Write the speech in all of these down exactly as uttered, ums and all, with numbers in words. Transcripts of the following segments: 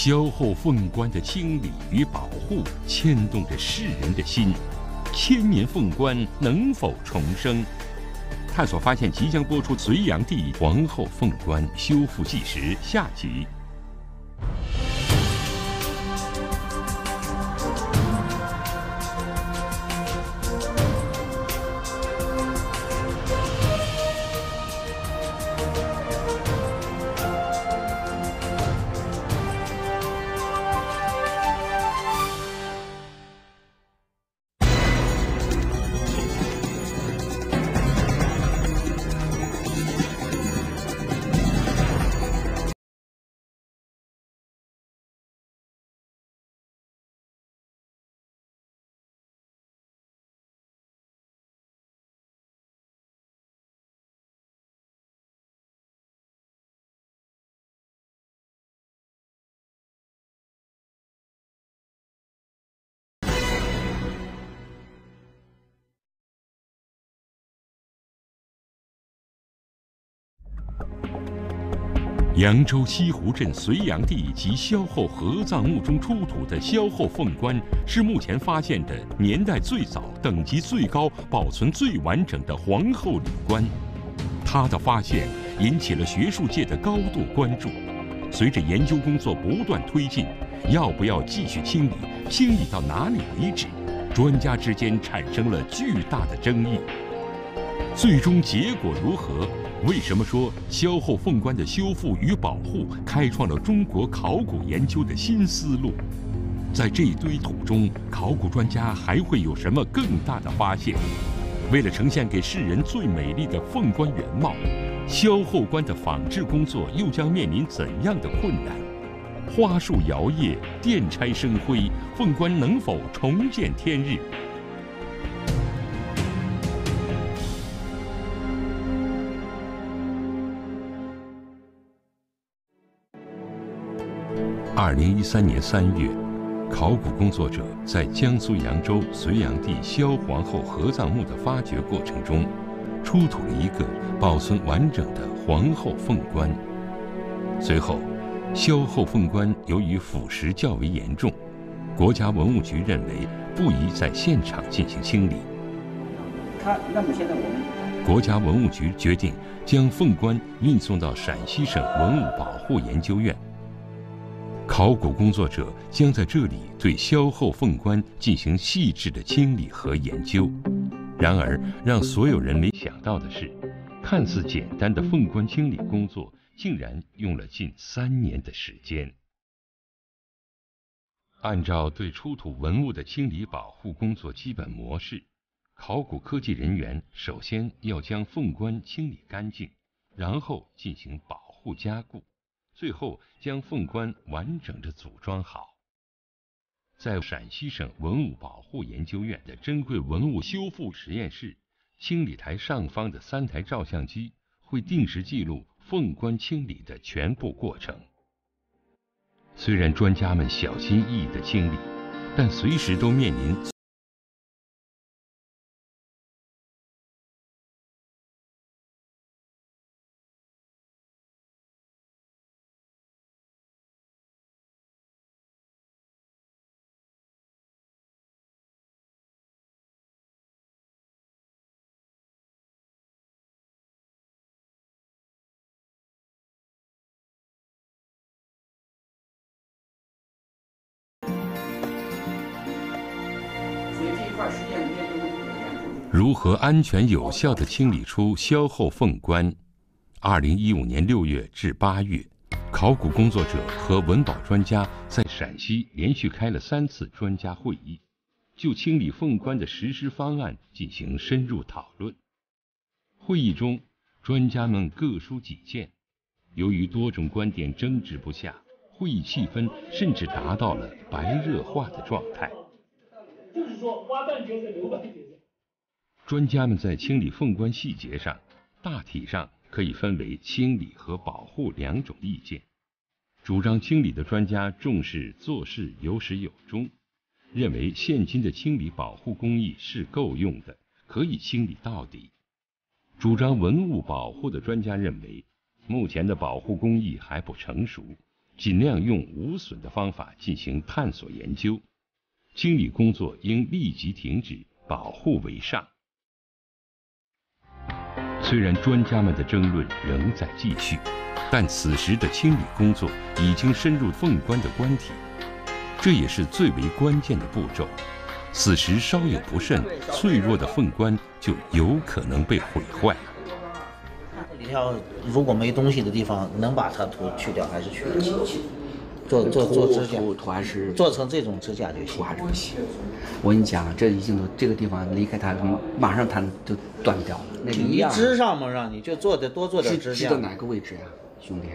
萧后凤冠的清理与保护，牵动着世人的心。千年凤冠能否重生？探索发现即将播出《隋炀帝皇后凤冠修复纪实》下集。扬州西湖镇隋炀帝及萧后合葬墓中出土的萧后凤冠，是目前发现的年代最早、等级最高、保存最完整的皇后礼冠。它的发现引起了学术界的高度关注。随着研究工作不断推进，要不要继续清理，清理到哪里为止，专家之间产生了巨大的争议。最终结果如何？ 为什么说萧后凤冠的修复与保护开创了中国考古研究的新思路？在这一堆土中，考古专家还会有什么更大的发现？为了呈现给世人最美丽的凤冠原貌，萧后冠的仿制工作又将面临怎样的困难？花树摇曳，电钗生辉，凤冠能否重见天日？ 二零一三年三月，考古工作者在江苏扬州隋炀帝萧皇后合葬墓的发掘过程中，出土了一个保存完整的皇后凤冠。随后，萧后凤冠由于腐蚀较为严重，国家文物局认为不宜在现场进行清理。他那么现在我们。 国家文物局决定将凤冠运送到陕西省文物保护研究院。考古工作者将在这里对萧后凤冠进行细致的清理和研究。然而，让所有人没想到的是，看似简单的凤冠清理工作，竟然用了近三年的时间。按照对出土文物的清理保护工作基本模式， 考古科技人员首先要将凤冠清理干净，然后进行保护加固，最后将凤冠完整的组装好。在陕西省文物保护研究院的珍贵文物修复实验室，清理台上方的三台照相机会定时记录凤冠清理的全部过程。虽然专家们小心翼翼的清理，但随时都面临 如何安全有效地清理出萧后凤冠？二零一五年六月至八月，考古工作者和文保专家在陕西连续开了三次专家会议，就清理凤冠的实施方案进行深入讨论。会议中，专家们各抒己见，由于多种观点争执不下，会议气氛甚至达到了白热化的状态。就是说，挖半截是留半截。 专家们在清理凤冠细节上，大体上可以分为清理和保护两种意见。主张清理的专家重视做事有始有终，认为现今的清理保护工艺是够用的，可以清理到底。主张文物保护的专家认为，目前的保护工艺还不成熟，尽量用无损的方法进行探索研究。清理工作应立即停止，保护为上。虽然专家们的争论仍在继续，但此时的清理工作已经深入凤冠的冠体，这也是最为关键的步骤。 此时稍有不慎，脆弱的凤冠就有可能被毁坏。你要如果没东西的地方，能把它涂去掉还是去掉？做做做指甲，涂还是做成这种指甲就行。涂还是不行。我跟你讲，这已经这个地方离开它，马上它就断掉了。那一支上嘛，让你就做的多做点指甲。指到哪个位置呀、啊，兄弟？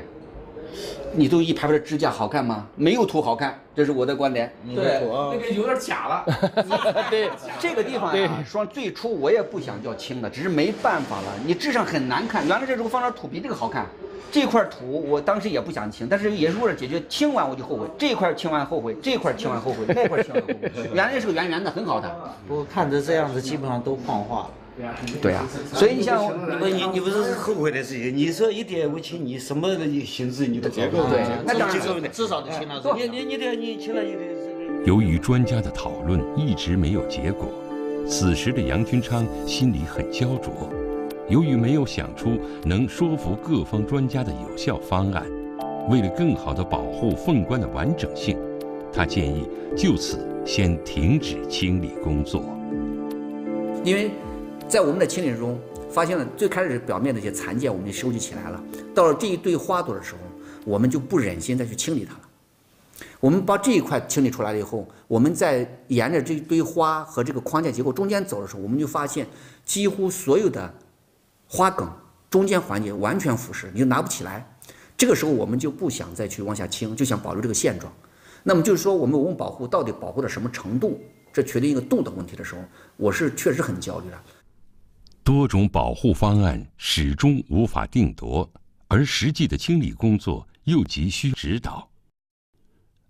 你都一排排的支架好看吗？没有涂好看，这是我的观点。对，那个有点假了。对，这个地方呀、啊，说最初我也不想叫清的，只是没办法了。你支上很难看，原来这如果放点土比这个好看。这块土我当时也不想清，但是也是为了解决，清完我就后悔。这块清完后悔，这块清完后悔，那块清完后悔。原来是个圆圆的，很好的。我看着这样子，基本上都矿化了。 对啊，所以你像你们，你你不是后悔的事情？你说一点不清，你什么形式你都结构对，那当然至少得清了。你你你得你清了你得。由于专家的讨论一直没有结果，此时的杨君昌心里很焦灼。由于没有想出能说服各方专家的有效方案，为了更好地保护凤冠的完整性，他建议就此先停止清理工作，因为。 在我们的清理中，发现了最开始表面的一些残件，我们就收集起来了。到了这一堆花朵的时候，我们就不忍心再去清理它了。我们把这一块清理出来了以后，我们在沿着这一堆花和这个框架结构中间走的时候，我们就发现几乎所有的花梗中间环节完全腐蚀，你就拿不起来。这个时候我们就不想再去往下清，就想保留这个现状。那么就是说，我们文物保护到底保护到什么程度？这决定一个度的问题的时候，我是确实很焦虑了。 多种保护方案始终无法定夺，而实际的清理工作又急需指导。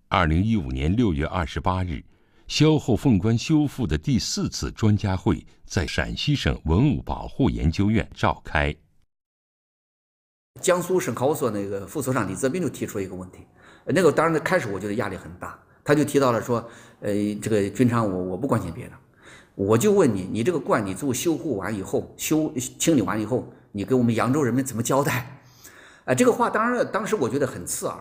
二零一五年六月二十八日，萧后凤冠修复的第四次专家会在陕西省文物保护研究院召开。江苏省考古所那个副所长李泽斌就提出一个问题，那个当然开始我觉得压力很大，他就提到了说，呃，这个君昌，我我不关心别的。 我就问你，你这个冠礼柱修护完以后，修清理完以后，你给我们扬州人民怎么交代？哎，这个话当然，当时我觉得很刺耳，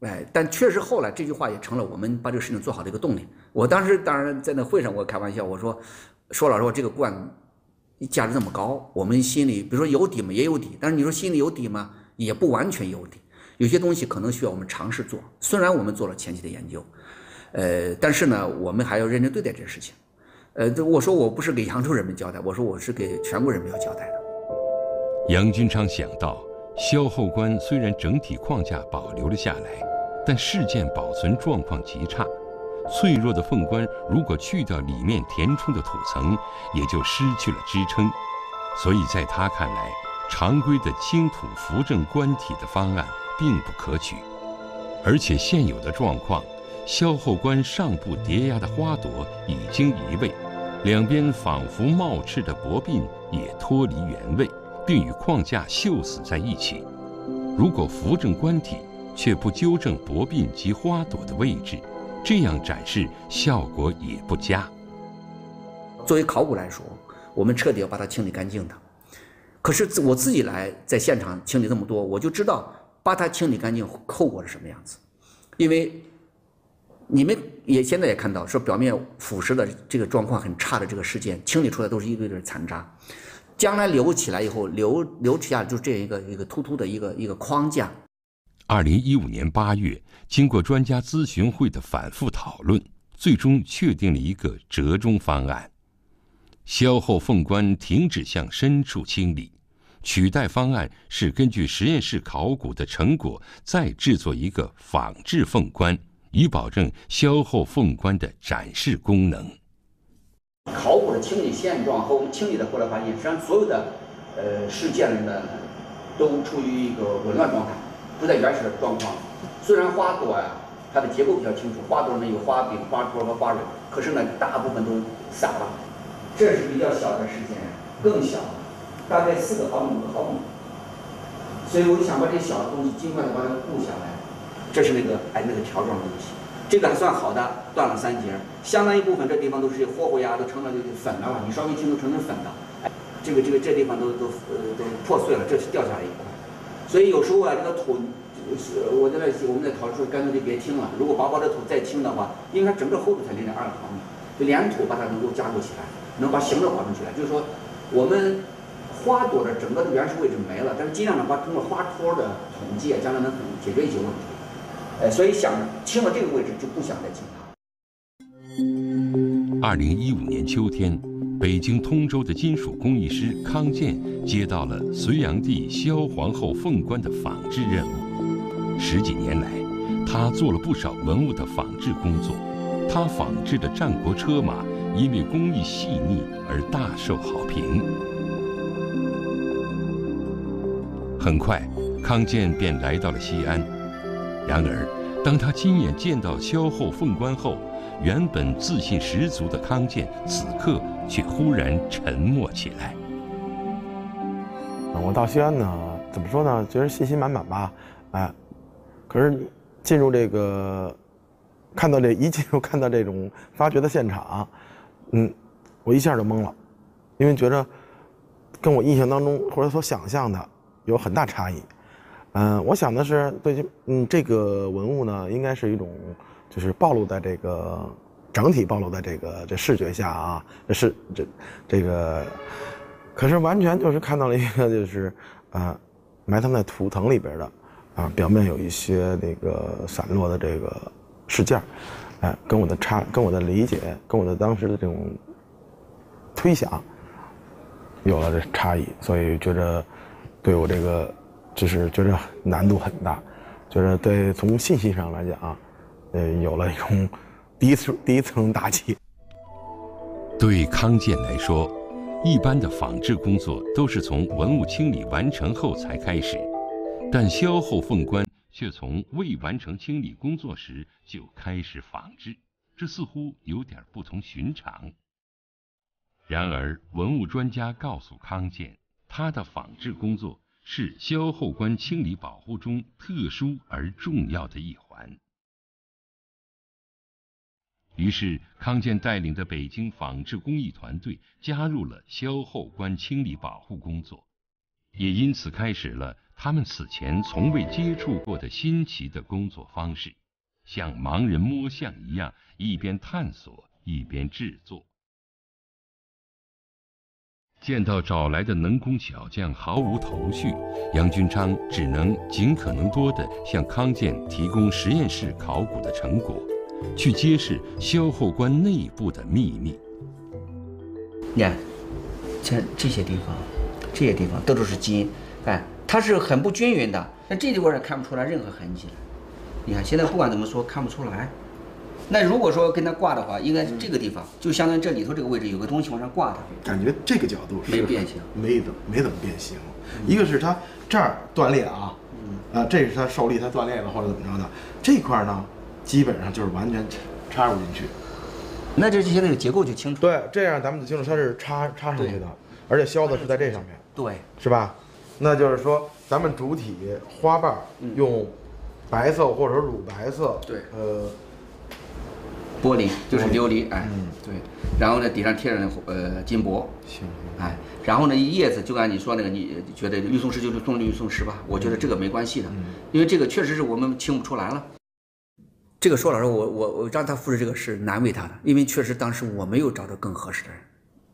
哎，但确实后来这句话也成了我们把这个事情做好的一个动力。我当时当然在那会上，我开玩笑，我说，说老实话，这个冠价值那么高，我们心里比如说有底嘛，也有底，但是你说心里有底吗？也不完全有底，有些东西可能需要我们尝试做。虽然我们做了前期的研究，呃，但是呢，我们还要认真对待这个事情。 呃，我说我不是给扬州人民交代，我说我是给全国人民要交代的。杨君昌想到，萧后冠虽然整体框架保留了下来，但事件保存状况极差，脆弱的凤冠如果去掉里面填充的土层，也就失去了支撑。所以在他看来，常规的清土扶正冠体的方案并不可取，而且现有的状况。 萧后冠上部叠压的花朵已经移位，两边仿佛冒翅的薄鬓也脱离原位，并与框架锈死在一起。如果扶正冠体却不纠正薄鬓及花朵的位置，这样展示效果也不佳。作为考古来说，我们彻底要把它清理干净的。可是我自己来在现场清理这么多，我就知道把它清理干净后果是什么样子，因为。 你们也现在也看到，说表面腐蚀的这个状况很差的这个事件，清理出来都是一堆堆残渣，将来留起来以后，留留起下就是这样一个一个突突的一个一个框架。二零一五年八月，经过专家咨询会的反复讨论，最终确定了一个折中方案：萧后凤冠停止向深处清理，取代方案是根据实验室考古的成果再制作一个仿制凤冠。 以保证萧后凤冠的展示功能。考古的清理现状和我们清理的后来发现，实际上所有的呃事件呢，都处于一个紊乱状态，不在原始的状况。虽然花朵呀、啊，它的结构比较清楚，花朵呢有花柄、花托和花蕊，可是呢大部分都散了。这是比较小的事件，更小，大概四个毫米、五个毫米。所以我就想把这小的东西尽快的把它固下来。这是那个哎那个条状的东西，这个还算好的，断了三节，相当一部分这地方都是霍霍呀，都成了这个粉的了，你稍微轻都成成粉的，哎，这个这个这地方都都呃都破碎了，这是掉下来一块。所以有时候啊，这个土，我在那我们在讨论说，干脆就别听了。如果薄薄的土再听的话，因为它整个厚度才零点二毫米，就连土把它能够加固起来，能把形状保存起来。就是说，我们花朵的整个的原始位置没了，但是尽量的话通过花托的统计，将来能解决一些问题。呃，所以想清了这个位置，就不想再清它。二零一五年秋天，北京通州的金属工艺师康健接到了隋炀帝萧皇后凤冠的仿制任务。十几年来，他做了不少文物的仿制工作。他仿制的战国车马，因为工艺细腻而大受好评。很快，康健便来到了西安。然而，当他亲眼见到萧后凤冠后，原本自信十足的康健，此刻却忽然沉默起来。我到西安呢，怎么说呢？觉得信心满满吧，哎，可是进入这个，看到这一进入看到这种发掘的现场，嗯，我一下就懵了，因为觉着跟我印象当中或者所想象的有很大差异。嗯，我想的是，对，嗯，这个文物呢，应该是一种，就是暴露在这个整体暴露在这个这视觉下啊，这是这这个，可是完全就是看到了一个就是，呃，埋藏在土层里边的，啊、呃，表面有一些那个散落的这个饰件，哎、呃，跟我的差，跟我的理解，跟我的当时的这种推想，有了这差异，所以觉着对我这个。就是觉得难度很大，觉得对从信息上来讲啊，呃，有了一种第一次第一层打击。对康健来说，一般的仿制工作都是从文物清理完成后才开始，但萧后凤冠却从未完成清理工作时就开始仿制，这似乎有点不同寻常。然而，文物专家告诉康健，他的仿制工作是萧后冠清理保护中特殊而重要的一环。于是，康健带领的北京仿制工艺团队加入了萧后冠清理保护工作，也因此开始了他们此前从未接触过的新奇的工作方式，像盲人摸象一样，一边探索一边制作。见到找来的能工巧匠毫无头绪，杨君昌只能尽可能多地向康健提供实验室考古的成果，去揭示萧后关内部的秘密。你看，像这些地方，这些地方到处是金，哎，它是很不均匀的。那这地方看不出来任何痕迹了。你看现在不管怎么说看不出来。那如果说跟它挂的话，应该是这个地方，就相当于这里头这个位置有个东西往上挂它。感觉这个角度是没变形，没怎没怎么变形。嗯、一个是它这儿断裂啊，嗯、啊，这是它受力它断裂了或者怎么着的，这块呢基本上就是完全插入进去。那这现在这个结构就清楚。对，这样咱们就清楚它是插插上去的，而且销的是在这上面。对，是吧？那就是说咱们主体花瓣用白色或者乳白色，对、嗯，呃。玻璃就是琉璃，哎，嗯，对，然后呢，底上贴上呃金箔，行，哎，然后呢，叶子就按你说那个，你觉得玉松石就是送玉松石吧？我觉得这个没关系的，嗯、因为这个确实是我们清不出来了。这个说老实话，我我我让他复制这个是难为他的，因为确实当时我没有找到更合适的人。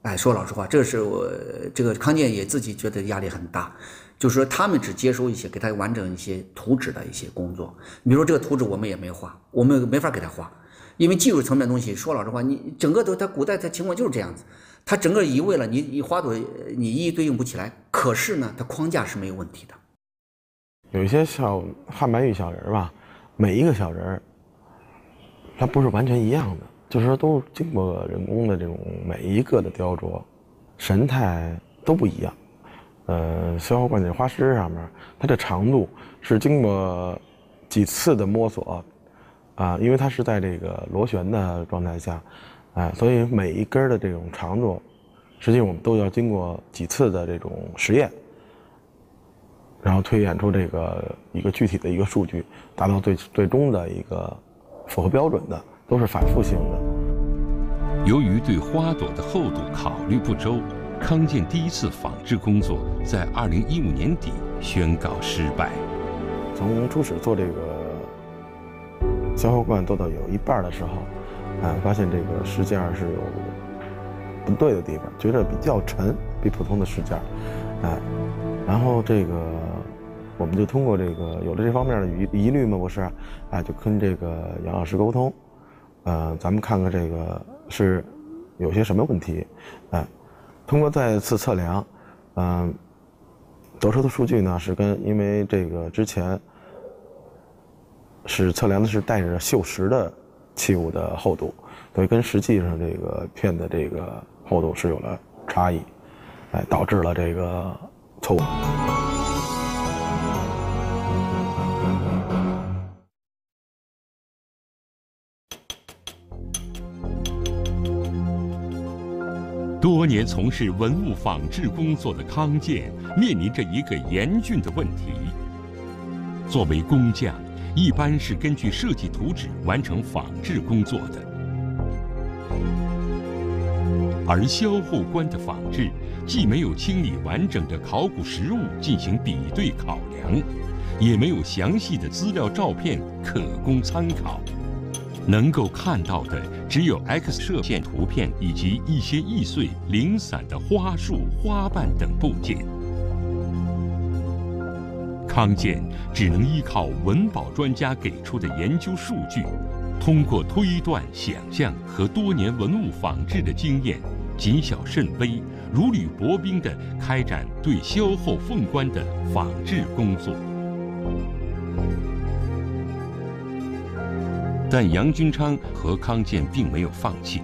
哎，说老实话，这是我这个康健也自己觉得压力很大，就是说他们只接收一些给他完整一些图纸的一些工作，比如说这个图纸我们也没画，我们没法给他画。因为技术层面的东西，说老实话，你整个都它古代它情况就是这样子，它整个移位了，你你花朵你一一对应不起来。可是呢，它框架是没有问题的。有一些小汉白玉小人吧，每一个小人，它不是完全一样的，就是说都是经过人工的这种每一个的雕琢，神态都不一样。呃，萧后冠这花狮上面，它的长度是经过几次的摸索。啊，因为它是在这个螺旋的状态下，啊，所以每一根的这种长度，实际我们都要经过几次的这种实验，然后推演出这个一个具体的一个数据，达到最最终的一个符合标准的，都是反复性的。由于对花朵的厚度考虑不周，康健第一次仿制工作在二零一五年底宣告失败。从初始做这个消花罐做到有一半的时候，啊，发现这个石件是有不对的地方，觉得比较沉，比普通的石件，哎、啊。 然后这个，我们就通过这个有了这方面的疑疑虑嘛，不是，啊，就跟这个杨老师沟通，呃，咱们看看这个是有些什么问题，哎、呃，通过再次测量，嗯、呃，得出的数据呢是跟因为这个之前是测量的是带着锈蚀的器物的厚度，所以跟实际上这个片的这个厚度是有了差异，哎、呃，导致了这个。 错误。多年从事文物仿制工作的康健面临着一个严峻的问题：作为工匠，一般是根据设计图纸完成仿制工作的，而销货官的仿制。 既没有清理完整的考古实物进行比对考量，也没有详细的资料照片可供参考，能够看到的只有 X 射线图片以及一些易碎、零散的花束、花瓣等部件。康健只能依靠文保专家给出的研究数据，通过推断、想象和多年文物仿制的经验，谨小慎微。 如履薄冰地开展对萧后凤冠的仿制工作，但杨君昌和康健并没有放弃。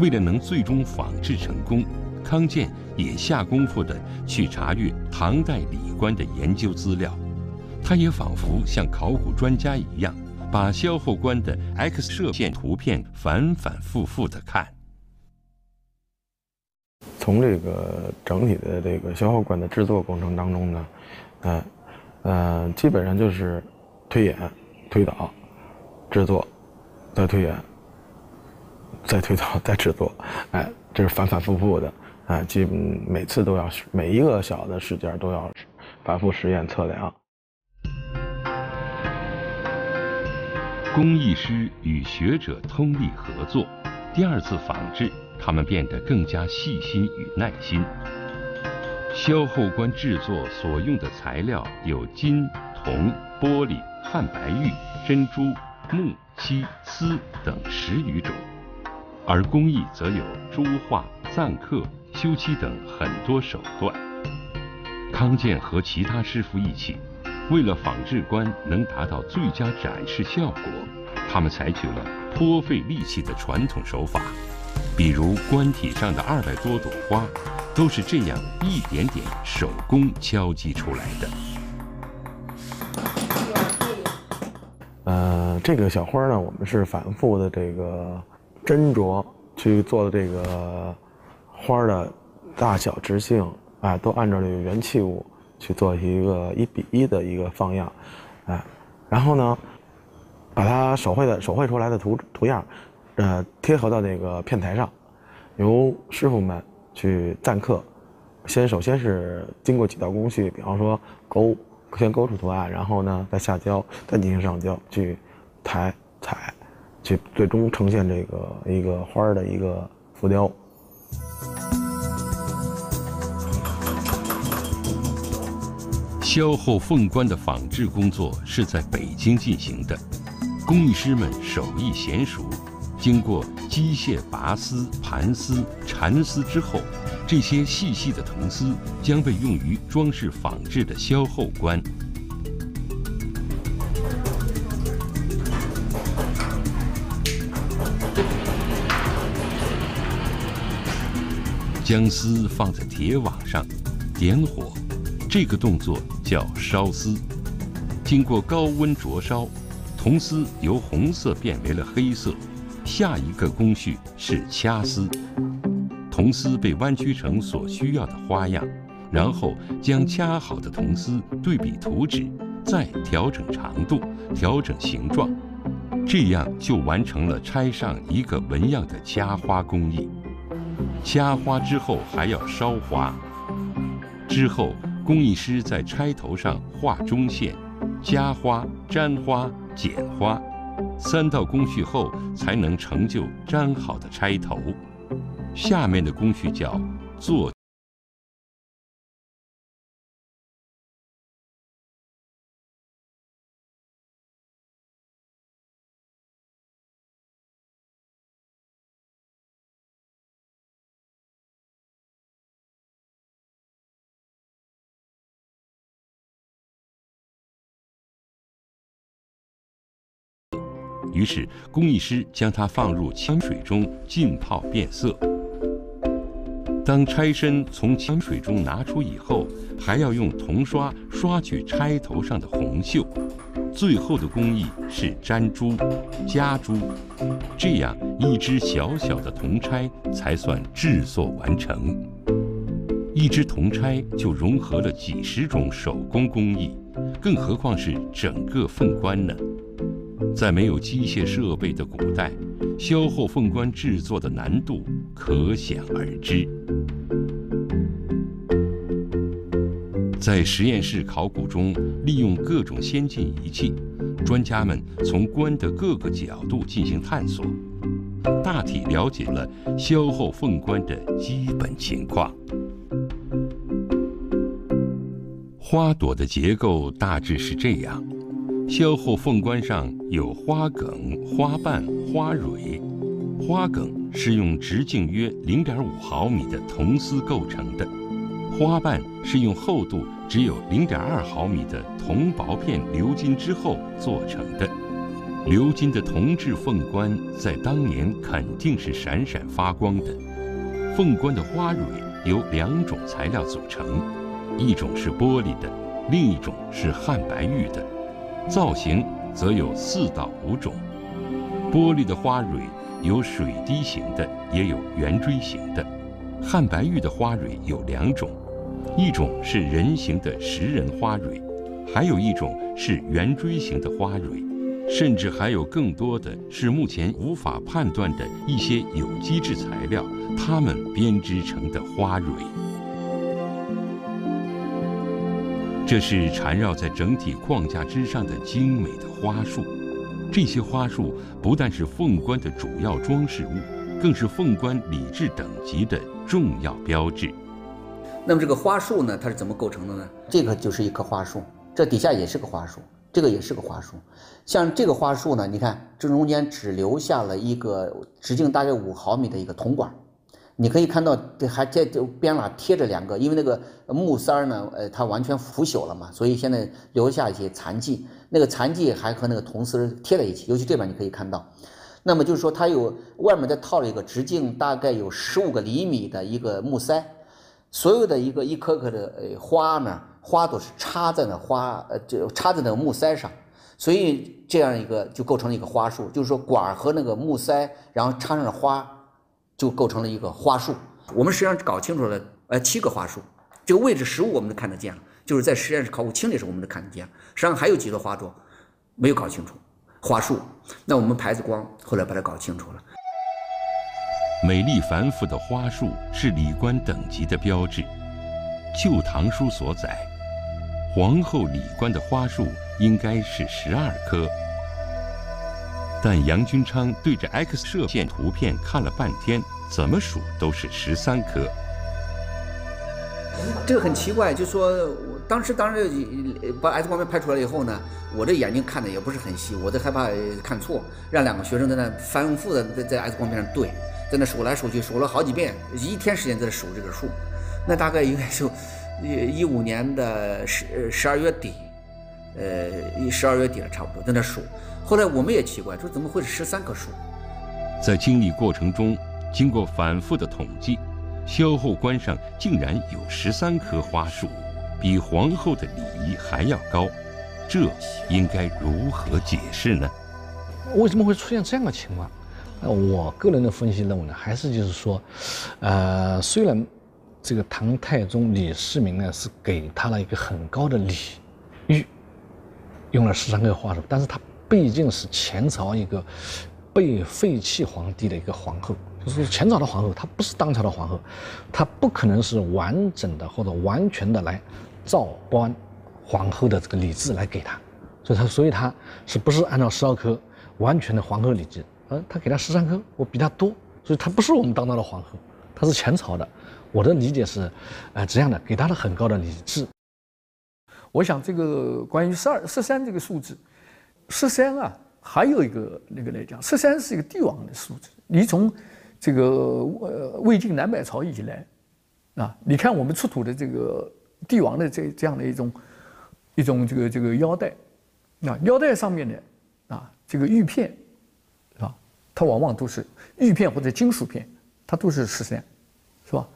为了能最终仿制成功，康健也下功夫地去查阅唐代礼官的研究资料。他也仿佛像考古专家一样，把萧后冠的 X 射线图片反反复复地看。 从这个整体的这个消花罐的制作过程当中呢，呃，呃，基本上就是推演、推导、制作，再推演、再推导、再制作，哎，这是反反复复的，哎，基本每次都要每一个小的事件都要反复实验测量。工艺师与学者通力合作，第二次仿制。 他们变得更加细心与耐心。萧后冠制作所用的材料有金、铜、玻璃、汉白玉、珍珠、木、漆、丝等十余种，而工艺则有朱画、錾刻、修漆等很多手段。康健和其他师傅一起，为了仿制官能达到最佳展示效果，他们采取了颇费力气的传统手法。 比如棺体上的二百多朵花，都是这样一点点手工敲击出来的。呃，这个小花呢，我们是反复的这个斟酌去做的这个花的大小、直径啊，都按照这个原器物去做一个一比一的一个放样，啊，然后呢，把它手绘的手绘出来的图图样。 呃，贴合到那个片台上，由师傅们去錾刻。先首先是经过几道工序，比方说勾，先勾出图案，然后呢再下胶，再进行上胶，去抬、彩，去最终呈现这个一个花儿的一个浮雕。萧后凤冠的仿制工作是在北京进行的，工艺师们手艺娴熟。 经过机械拔丝、盘丝、缠丝之后，这些细细的铜丝将被用于装饰仿制的萧后冠。将丝放在铁网上，点火，这个动作叫烧丝。经过高温灼烧，铜丝由红色变为了黑色。 下一个工序是掐丝，铜丝被弯曲成所需要的花样，然后将掐好的铜丝对比图纸，再调整长度，调整形状，这样就完成了拆上一个纹样的掐花工艺。掐花之后还要烧花，之后工艺师在钗头上画中线，夹花、粘花、剪花，三道工序后才能成就粘好的钗头。下面的工序叫做。于是，工艺师将它放入清水中浸泡变色。当钗身从清水中拿出以后，还要用铜刷刷去钗头上的红锈。最后的工艺是粘珠、夹珠，这样一只小小的铜钗才算制作完成。一只铜钗就融合了几十种手工工艺，更何况是整个凤冠呢？ 在没有机械设备的古代，萧后凤冠制作的难度可想而知。在实验室考古中，利用各种先进仪器，专家们从冠的各个角度进行探索，大体了解了萧后凤冠的基本情况。花朵的结构大致是这样。 萧后凤冠上有花梗、花瓣、花蕊。花梗是用直径约 零点五毫米的铜丝构成的，花瓣是用厚度只有 零点二毫米的铜薄片鎏金之后做成的。鎏金的铜制凤冠在当年肯定是闪闪发光的。凤冠的花蕊由两种材料组成，一种是玻璃的，另一种是汉白玉的。 造型则有四到五种，玻璃的花蕊有水滴形的，也有圆锥形的；汉白玉的花蕊有两种，一种是人形的石人花蕊，还有一种是圆锥形的花蕊，甚至还有更多的是目前无法判断的一些有机质材料，它们编织成的花蕊。 这是缠绕在整体框架之上的精美的花束，这些花束不但是凤冠的主要装饰物，更是凤冠礼制等级的重要标志。那么这个花束呢，它是怎么构成的呢？这个就是一棵花束，这底下也是个花束，这个也是个花束。像这个花束呢，你看这中间只留下了一个直径大概五毫米的一个铜管。 你可以看到，这还在边上贴着两个，因为那个木塞儿呢，呃，它完全腐朽了嘛，所以现在留下一些残迹。那个残迹还和那个铜丝贴在一起，尤其这边你可以看到。那么就是说，它有外面再套了一个直径大概有十五个厘米的一个木塞，所有的一个一颗颗的呃花呢，花朵是插在那花呃就插在那个木塞上。 所以这样一个就构成了一个花束，就是说管和那个木塞，然后插上了花。 就构成了一个花束。我们实际上搞清楚了，呃，七个花束。这个位置实物我们都看得见了，就是在实验室考古清理时候我们都看得见了。实际上还有几个花朵没有搞清楚，花束。那我们牌子光后来把它搞清楚了。美丽繁复的花束是礼冠等级的标志。旧唐书所载，皇后礼冠的花束应该是十二颗。 但杨君昌对着 X 射线图片看了半天，怎么数都是十三颗。这个很奇怪，就说当时当时把 X 光片拍出来以后呢，我这眼睛看的也不是很细，我都害怕看错，让两个学生在那反复的在在 X 光片上对，在那数来数去，数了好几遍，一天时间在那数这个数。那大概应该就一五年的十十二月底。 呃，十二月底了，差不多在那数。后来我们也奇怪，说怎么会是十三棵树？在经历过程中，经过反复的统计，萧后冠上竟然有十三棵花树，比皇后的礼仪还要高。这应该如何解释呢？为什么会出现这样的情况？我个人的分析认为呢，还是就是说，呃，虽然这个唐太宗李世民呢是给他了一个很高的礼遇，用了十三个话术，但是他毕竟是前朝一个被废弃皇帝的一个皇后，就是前朝的皇后，她不是当朝的皇后，她不可能是完整的或者完全的来照搬皇后的这个礼制来给她，所以她所以她是不是按照十二颗完全的皇后礼制？嗯，她给她十三颗，我比她多，所以她不是我们当朝的皇后，她是前朝的。我的理解是，呃，这样的，给她了很高的礼制。我想这个关于十二、十三这个数字，十三啊。还有一个那个来讲，十三是一个帝王的数字。你从这个呃魏晋南北朝以来，啊，你看我们出土的这个帝王的这这样的一种一种这个这个腰带，啊，腰带上面的啊这个玉片，啊，它往往都是玉片或者金属片，它都是十三，是吧？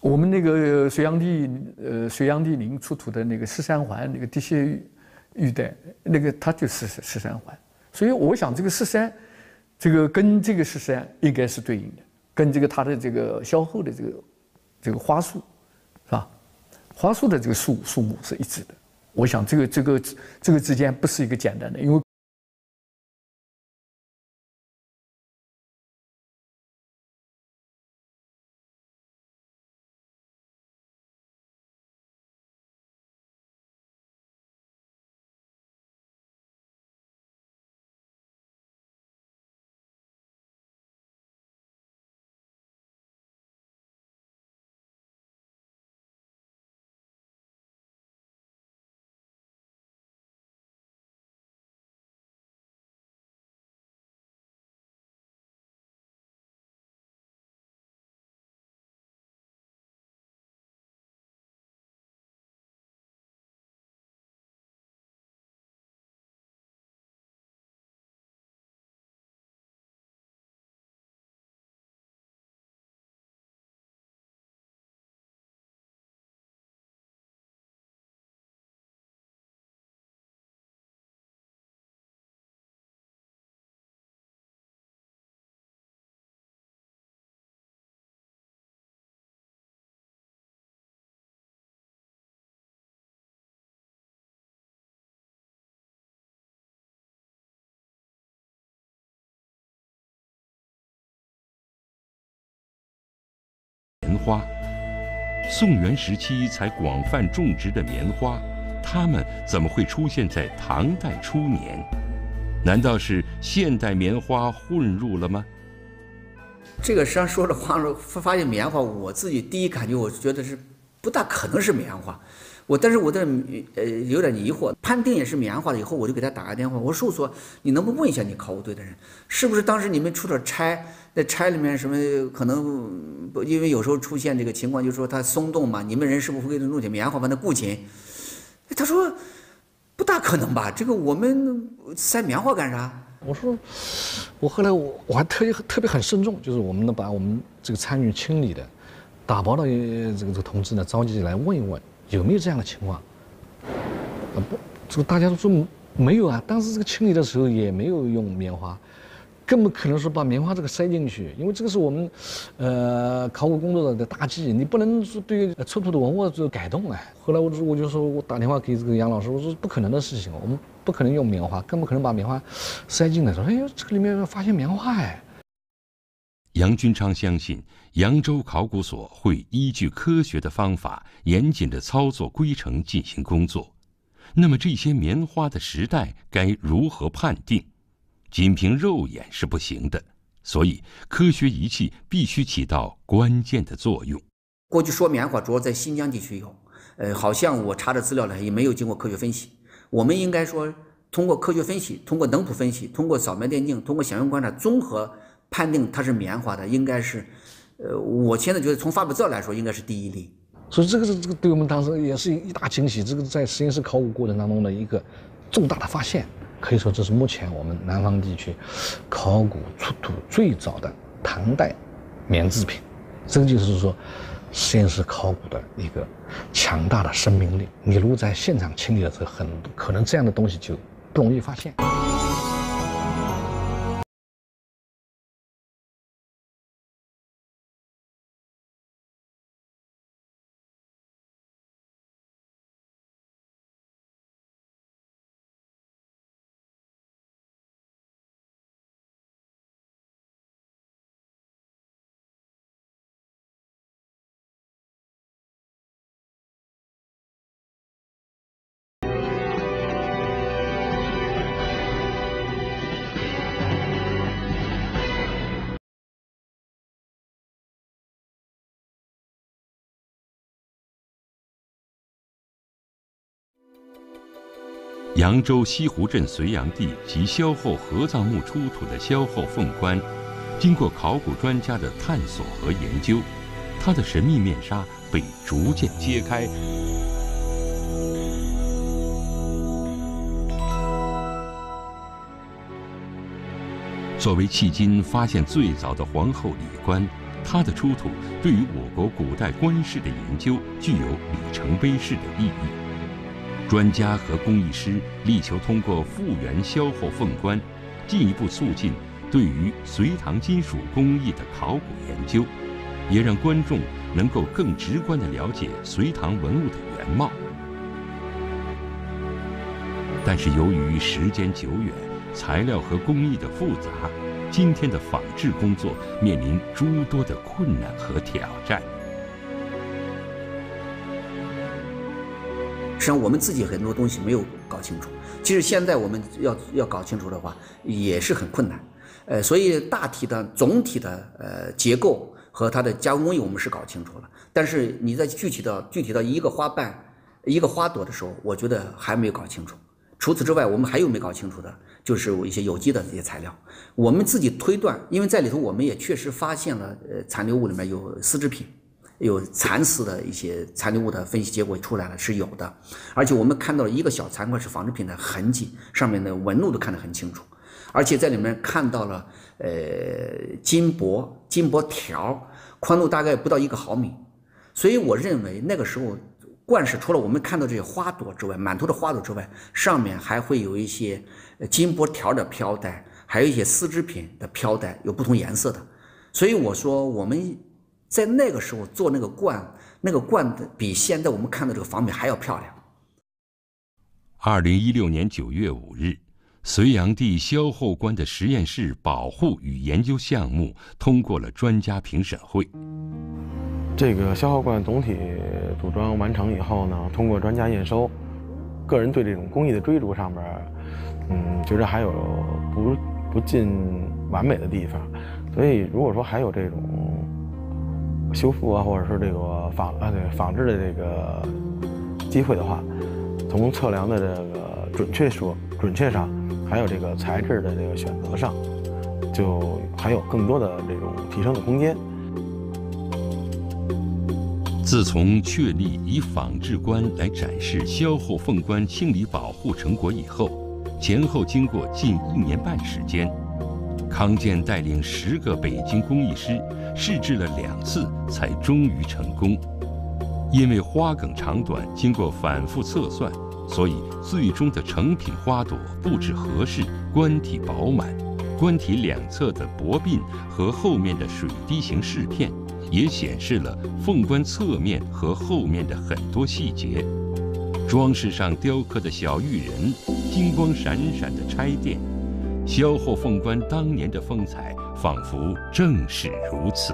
我们那个隋炀帝呃隋炀帝陵出土的那个十三环那个的确玉玉带，那个它就是十三环。所以我想，这个十三，这个跟这个十三应该是对应的，跟这个它的这个萧后的这个这个花束，是吧？花束的这个数数目是一致的。我想，这个这个这个之间不是一个简单的，因为花，宋元时期才广泛种植的棉花，它们怎么会出现在唐代初年？难道是现代棉花混入了吗？这个实际上说的话，发现棉花，我自己第一感觉，我觉得是不大可能是棉花。我但是我的呃有点疑惑，判定也是棉花了以后，我就给他打个电话，我说说你能不能问一下你考古队的人，是不是当时你们出了差？那差里面什么可能不？因为有时候出现这个情况，就是说它松动嘛，你们人是不是会弄点棉花把它固紧？他说不大可能吧，这个我们塞棉花干啥？我说我后来我我还特别特别很慎重，就是我们能把我们这个参与清理的打包的这个这个同志呢召集起来问一问。有没有这样的情况？啊不，这个大家都说没有啊。当时这个清理的时候也没有用棉花，更不可能说把棉花这个塞进去，因为这个是我们，呃，考古工作者的大忌，你不能说对于出土的文物做改动啊。后来我我就说我打电话给这个杨老师，我说不可能的事情，我们不可能用棉花，更不可能把棉花塞进来。说哎呦，这个里面发现棉花哎。杨君昌相信，扬州考古所会依据科学的方法、严谨的操作规程进行工作。那么，这些棉花的时代该如何判定？仅凭肉眼是不行的，所以科学仪器必须起到关键的作用。过去说棉花主要在新疆地区有，呃，好像我查的资料呢也没有经过科学分析。我们应该说，通过科学分析、通过能谱分析、通过扫描电镜、通过显微观察，综合。判定它是棉花的，应该是，呃，我现在觉得从发布资料来说，应该是第一例。所以这个是这个对我们当时也是一大惊喜，这个在实验室考古过程当中的一个重大的发现，可以说这是目前我们南方地区考古出土最早的唐代棉制品。这个就是说，实验室考古的一个强大的生命力。你如果在现场清理的时候，很可能这样的东西就不容易发现。扬州西湖镇隋炀帝及萧后合葬墓出土的萧后凤冠，经过考古专家的探索和研究，它的神秘面纱被逐渐揭开。 作为迄今发现最早的皇后李冠，她的出土对于我国古代官式的研究具有里程碑式的意义。专家和工艺师力求通过复原萧后凤冠，进一步促进对于隋唐金属工艺的考古研究，也让观众能够更直观地了解隋唐文物的原貌。但是由于时间久远， 材料和工艺的复杂，今天的仿制工作面临诸多的困难和挑战。实际上，我们自己很多东西没有搞清楚。其实现在我们要要搞清楚的话，也是很困难。呃，所以大体的总体的呃结构和它的加工工艺我们是搞清楚了，但是你在具体到具体到一个花瓣、一个花朵的时候，我觉得还没有搞清楚。 除此之外，我们还有没搞清楚的，就是一些有机的这些材料。我们自己推断，因为在里头我们也确实发现了，呃，残留物里面有丝制品，有蚕丝的一些残留物的分析结果出来了是有的，而且我们看到了一个小残块是纺织品的痕迹，上面的纹路都看得很清楚，而且在里面看到了，呃，金箔、金箔条，宽度大概不到一个毫米，所以我认为那个时候。 冠饰除了我们看到这些花朵之外，满头的花朵之外，上面还会有一些金箔条的飘带，还有一些丝织品的飘带，有不同颜色的。所以我说，我们在那个时候做那个冠，那个冠的比现在我们看到这个仿品还要漂亮。二零一六年九月五日，隋炀帝萧后冠的实验室保护与研究项目通过了专家评审会。 这个萧后冠总体组装完成以后呢，通过专家验收，个人对这种工艺的追逐上面，嗯，觉得还有不不尽完美的地方，所以如果说还有这种修复啊，或者是这个仿啊对仿制的这个机会的话，从测量的这个准确说准确上，还有这个材质的这个选择上，就还有更多的这种提升的空间。 自从确立以仿制冠来展示萧后凤冠清理保护成果以后，前后经过近一年半时间，康健带领十个北京工艺师试制了两次，才终于成功。因为花梗长短经过反复测算，所以最终的成品花朵布置合适，冠体饱满，冠体两侧的薄鬓和后面的水滴形饰片。 也显示了凤冠侧面和后面的很多细节，装饰上雕刻的小玉人，金光闪闪的钗钿，萧后凤冠当年的风采仿佛正是如此。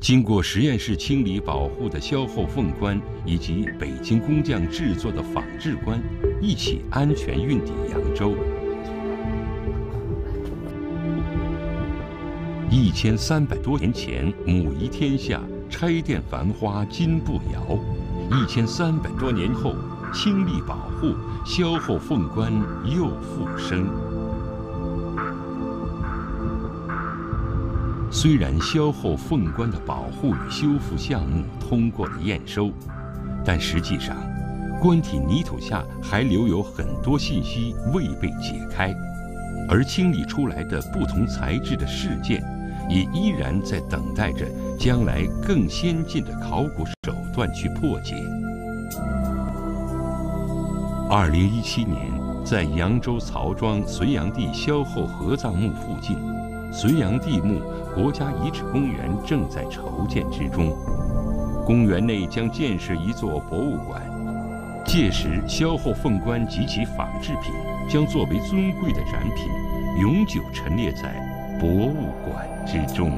经过实验室清理保护的萧后凤冠以及北京工匠制作的仿制冠，一起安全运抵扬州。一千三百多年前，母仪天下，钗钿繁花金步摇；一千三百多年后，清理保护，萧后凤冠又复生。 虽然萧后凤冠的保护与修复项目通过了验收，但实际上，冠体泥土下还留有很多信息未被解开，而清理出来的不同材质的事件，也依然在等待着将来更先进的考古手段去破解。二零一七年，在扬州曹庄隋炀帝萧后合葬墓附近。 隋炀帝墓国家遗址公园正在筹建之中，公园内将建设一座博物馆，届时萧后凤冠及其仿制品将作为尊贵的展品，永久陈列在博物馆之中。